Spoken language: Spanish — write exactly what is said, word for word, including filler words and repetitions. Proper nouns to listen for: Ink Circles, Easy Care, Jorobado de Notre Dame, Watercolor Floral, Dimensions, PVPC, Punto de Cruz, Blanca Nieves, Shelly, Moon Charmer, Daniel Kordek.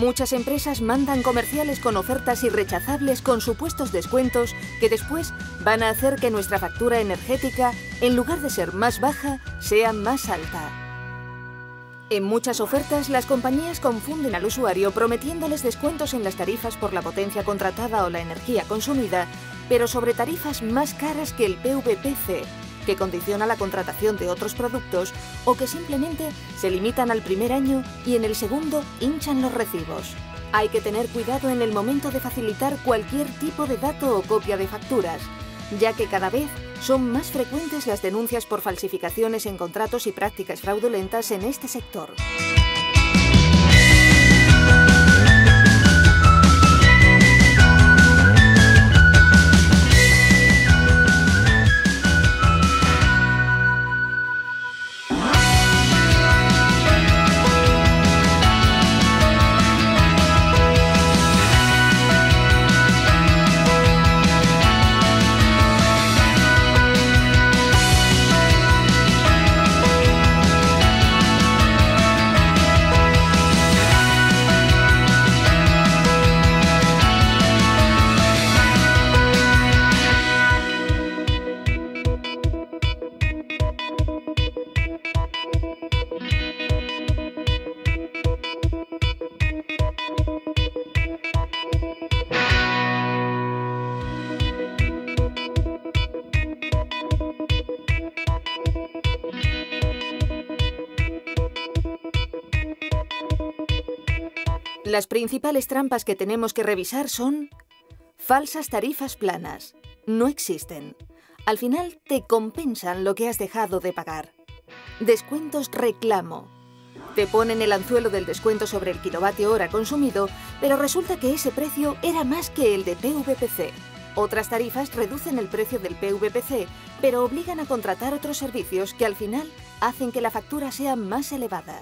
Muchas empresas mandan comerciales con ofertas irrechazables con supuestos descuentos que después van a hacer que nuestra factura energética, en lugar de ser más baja, sea más alta. En muchas ofertas, las compañías confunden al usuario prometiéndoles descuentos en las tarifas por la potencia contratada o la energía consumida, pero sobre tarifas más caras que el P V P C, que condiciona la contratación de otros productos o que simplemente se limitan al primer año y en el segundo hinchan los recibos. Hay que tener cuidado en el momento de facilitar cualquier tipo de dato o copia de facturas, ya que cada vez son más frecuentes las denuncias por falsificaciones en contratos y prácticas fraudulentas en este sector. Las principales trampas que tenemos que revisar son: falsas tarifas planas. No existen. Al final te compensan lo que has dejado de pagar. Descuentos reclamo. Te ponen el anzuelo del descuento sobre el kilovatio hora consumido, pero resulta que ese precio era más que el de P V P C. Otras tarifas reducen el precio del P V P C, pero obligan a contratar otros servicios que al final hacen que la factura sea más elevada.